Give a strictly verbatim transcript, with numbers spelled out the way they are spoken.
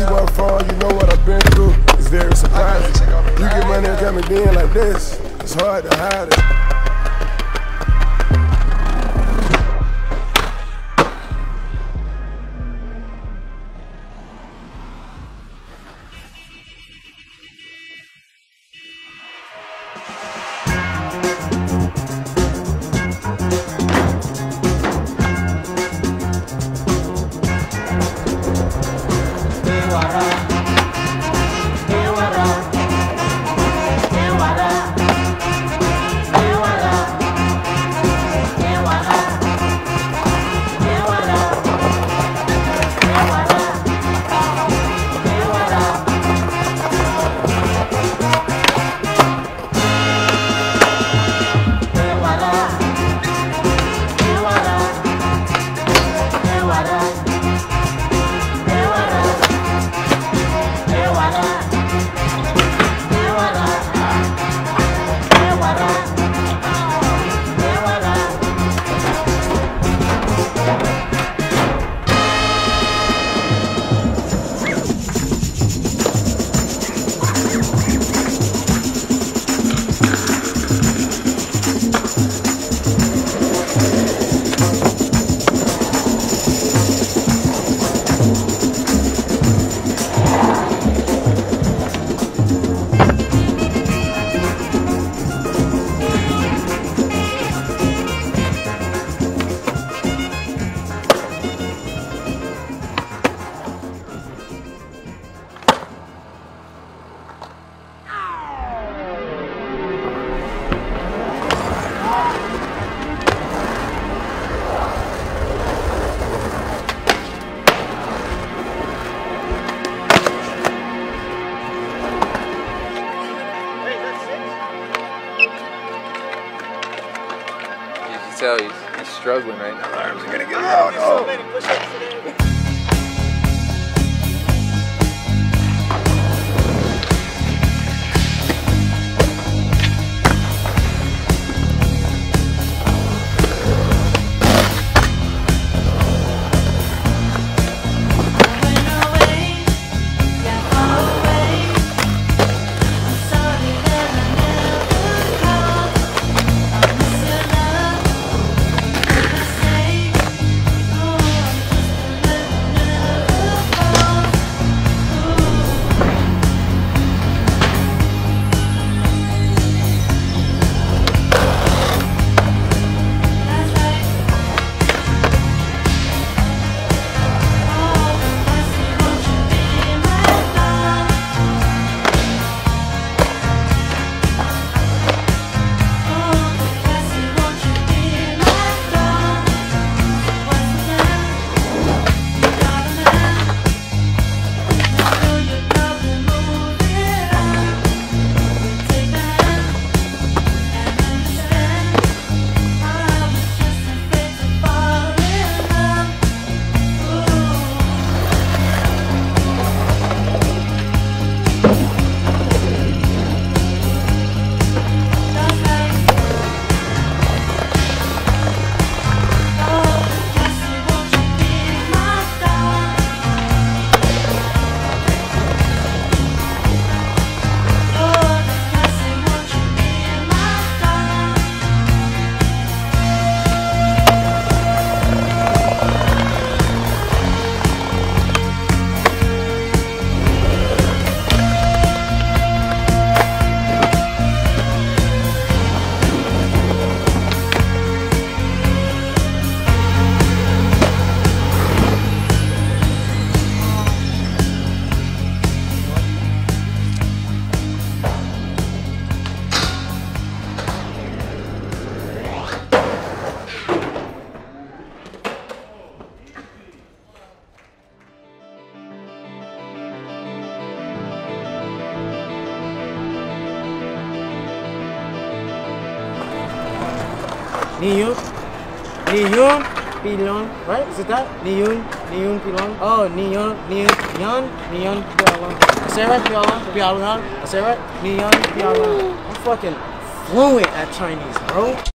see one fall, you know what I've been through. It's very surprising. You get money and coming in like this, it's hard to hide it. Tell he's, he's struggling right now. My arms are gonna get out. Oh, no. So many push-ups. Niyun, Niyun, Pilon, right? Is it that? Niyun, Niyun, Pilon. Oh, Niyun, Niyun, Niyun, Niyun, Pilon. I say right, Pilon, Pilon. I say right, Niyun, Pilon. I'm fucking fluent at Chinese, bro.